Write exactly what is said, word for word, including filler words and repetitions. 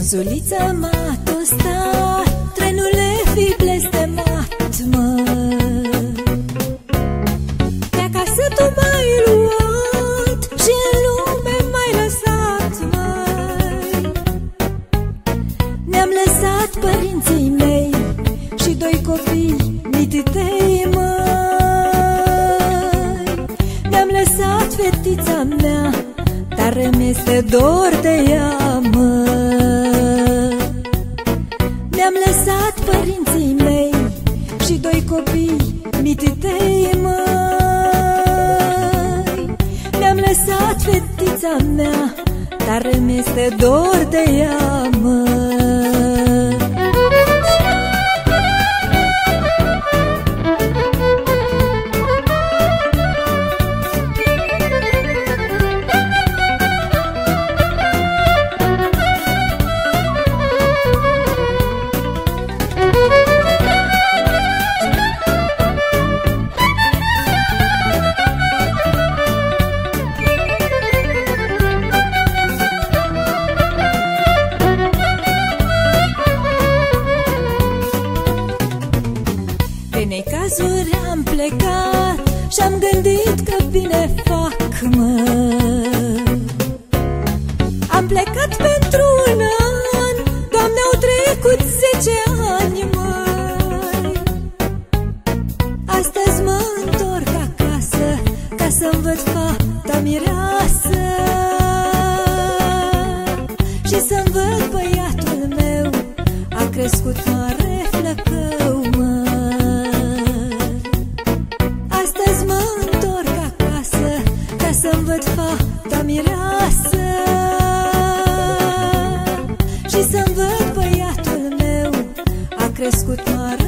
Zulița m-a tostat, trenule fi blestemat, mă. De acasă tu m-ai luat și în lume m-ai lăsat, mă. Ne-am lăsat părinții mei și doi copii mititei, mă. Ne-am lăsat fetița mea, dar îmi este dor de ea, mă. Ne-am lăsat părinții mei și doi copii mititei, măi. Ne-am lăsat fetița mea, dar îmi este dor de ea, măi. Am plecat și-am gândit că bine fac, mă. Am plecat pentru un an, Doamne, au trecut zece ani, mă. Astăzi mă întorc acasă ca să-mi văd fata mireasă și să-mi văd băiatul meu a crescut mare flăcău, mă. Să-mi văd fata mireasă și să-mi văd băiatul meu a crescut mare.